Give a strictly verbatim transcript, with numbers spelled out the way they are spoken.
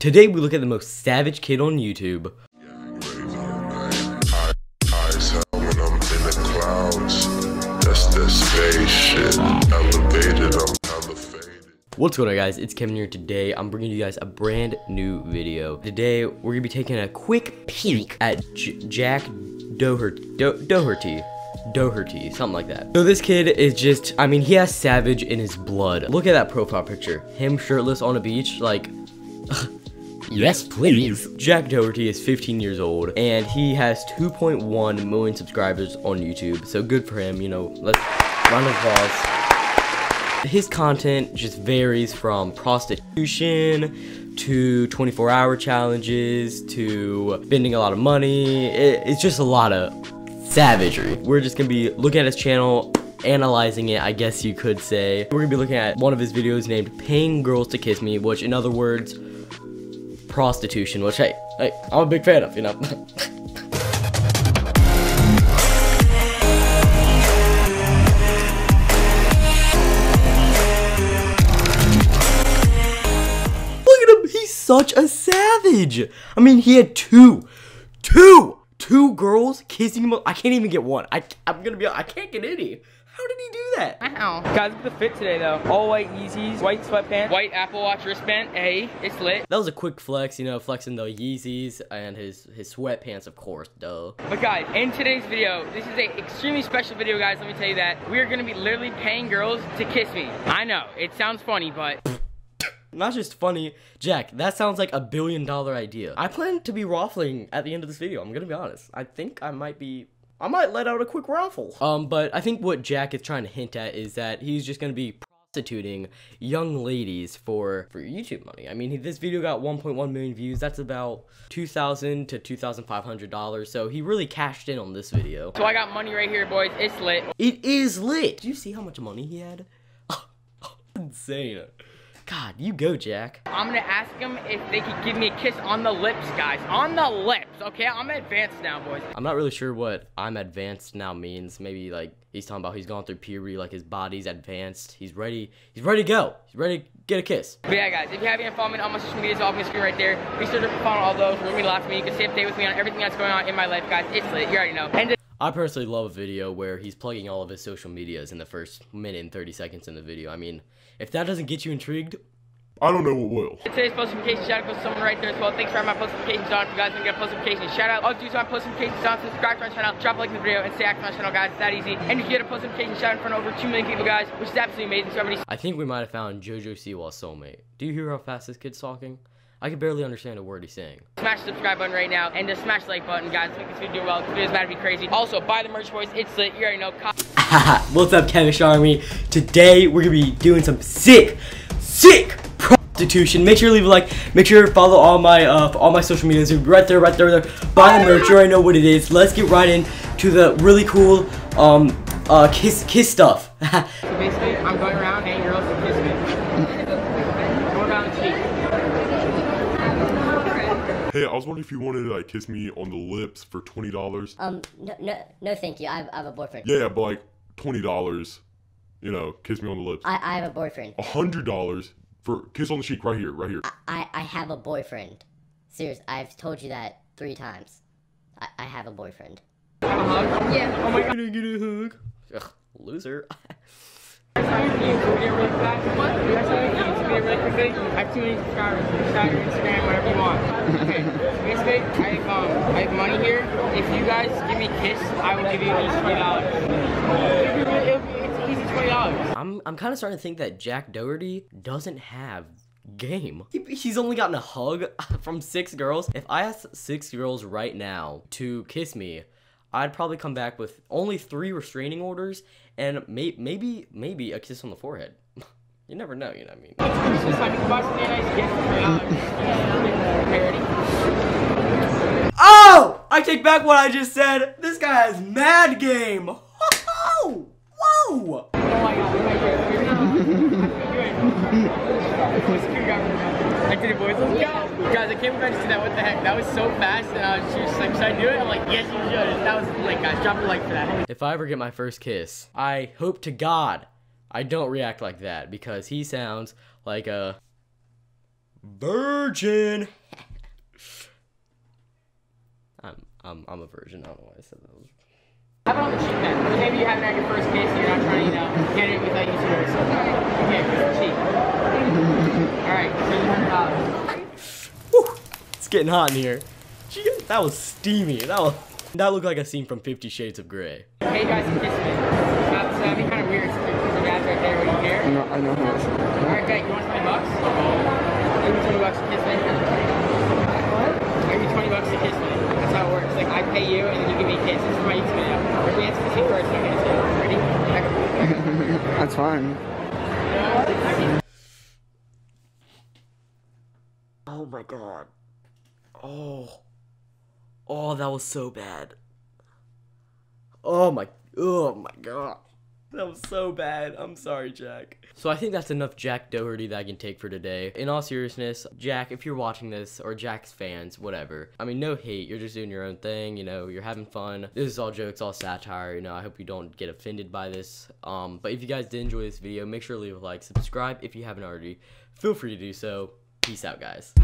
Today we look at the most savage kid on YouTube. What's going on, guys? It's Kevin here. Today I'm bringing you guys a brand new video. Today we're gonna be taking a quick peek at J Jack Doherty, Do Doherty. Doherty, something like that. So this kid is just, I mean, he has savage in his blood. Look at that profile picture. Him shirtless on a beach, like, yes please. Jack Doherty is fifteen years old, and he has two point one million subscribers on YouTube, so good for him, you know, let's round of applause. His content just varies from prostitution to twenty-four hour challenges to spending a lot of money. It, it's just a lot of savagery. We're just gonna be looking at his channel, analyzing it, I guess you could say. We're gonna be looking at one of his videos named Paying Girls to Kiss Me, which in other words, prostitution, which hey, hey I'm a big fan of, you know. Such a savage. I mean, he had two, two, two girls kissing him. I can't even get one. I, I'm gonna be, I can't get any. How did he do that? Wow. Guys, look at the fit today though. All white Yeezys, white sweatpants, white Apple Watch wristband. Hey, it's lit. That was a quick flex, you know, flexing the Yeezys and his, his sweatpants, of course, duh. But guys, in today's video, this is a extremely special video, guys. Let me tell you that. We are gonna be literally paying girls to kiss me. I know, it sounds funny, but... Not just funny, Jack, that sounds like a billion dollar idea. I plan to be raffling at the end of this video, I'm gonna be honest. I think I might be, I might let out a quick raffle. Um, but I think what Jack is trying to hint at is that he's just gonna be prostituting young ladies for, for YouTube money. I mean, he, this video got one point one million views, that's about two thousand to two thousand five hundred dollars, so he really cashed in on this video. So I got money right here, boys, it's lit. It is lit! Did you see how much money he had? Insane. God, you go, Jack. I'm gonna ask him if they could give me a kiss on the lips, guys. On the lips, okay? I'm advanced now, boys. I'm not really sure what I'm advanced now means. Maybe, like, he's talking about he's gone through puberty, like, his body's advanced. He's ready. He's ready to go. He's ready to get a kiss. But yeah, guys, if you haven't followed me on my social media, it's off my screen right there. Be sure to follow all those. We're gonna be lots of me. You can stay up to date with me on everything that's going on in my life, guys. It's lit. You already know. And I personally love a video where he's plugging all of his social medias in the first minute and thirty seconds in the video. I mean, if that doesn't get you intrigued, I don't know what will. Today's post notification shout out goes to someone right there as well. Thanks for having my post notifications on. If you guys want to get a post notification shout out, all you do is on post notifications on, subscribe to my channel, drop a like in the video, and stay active on my channel, guys. It's that easy. And if you get a post notification shout out in front of over two million people, guys, which is absolutely amazing. So everybody... I think we might have found JoJo Siwa's soulmate. Do you hear how fast this kid's talking? I can barely understand a word he's saying. Smash the subscribe button right now, and just smash the like button, guys. Make this video do well. This video's about to be crazy. Also, buy the merch, boys. It's lit. You already know. What's up, Kevish Army? Today, we're gonna be doing some sick, sick prostitution. Make sure you leave a like. Make sure to follow all my uh, all my social medias. Right there, right there, there. Buy the merch. You already know what it is. Let's get right in to the really cool um uh kiss kiss stuff. So basically, I'm going around and girls to kiss me. Going around the cheek. Hey, I was wondering if you wanted to, like, kiss me on the lips for twenty dollars. Um, no, no, no, thank you. I have, I have a boyfriend. Yeah, but, like, twenty dollars, you know, kiss me on the lips. I, I have a boyfriend. one hundred dollars for kiss on the cheek right here, right here. I, I have a boyfriend. Seriously, I've told you that three times. I, I have a boyfriend. Have a hug? Yeah. Oh my God. Can I get a hug? Ugh, loser. I have too many subscribers. Shout your Instagram, whatever you want. Okay, basically, I have, um, I have money here. If you guys give me a kiss, I will give you at least twenty dollars. It's easy twenty dollars. I'm, I'm kind of starting to think that Jack Doherty doesn't have game. He, he's only gotten a hug from six girls. If I asked six girls right now to kiss me, I'd probably come back with only three restraining orders and may maybe maybe a kiss on the forehead. You never know, you know what I mean? Oh! I take back what I just said. This guy has mad game. Whoa! Whoa! Oh my God. I did it, boys. Let's go. Guys, I can't believe I just did that. What the heck? That was so fast, and I was just like, should I do it? I'm like, yes, you should. That was lit, guys. Drop a like for that. If I ever get my first kiss, I hope to God I don't react like that, because he sounds like a virgin. I'm I'm I'm a virgin. I don't know why I said that. How about on the cheap end? Maybe you haven't had your first case and you're not trying to, you know, get it without using your social. You can't get cheap. All right, three hundred dollars. Whew, it's getting hot in here. Gee, that was steamy. That was. That looked like a scene from Fifty Shades of Grey. Hey guys, it's Christmas. Uh, so that'd be kind of weird. So there's a guys right there. Would you care? No, I know who it is. All right, guys, you want twenty bucks? Give me twenty bucks to kiss me. What? Give me twenty bucks to kiss me. That's how it works. Like, I pay you, and then you give me kisses for my intimate. If we answer the first, I'm gonna say, ready? That's fine. Oh my god. Oh. Oh, that was so bad. Oh my, oh my god. That was so bad. I'm sorry, Jack. So I think that's enough Jack Doherty that I can take for today. In all seriousness, Jack, if you're watching this, or Jack's fans, whatever, I mean, no hate. You're just doing your own thing. You know, you're having fun. This is all jokes, all satire. You know, I hope you don't get offended by this. Um, but if you guys did enjoy this video, make sure to leave a like, subscribe if you haven't already. Feel free to do so. Peace out, guys.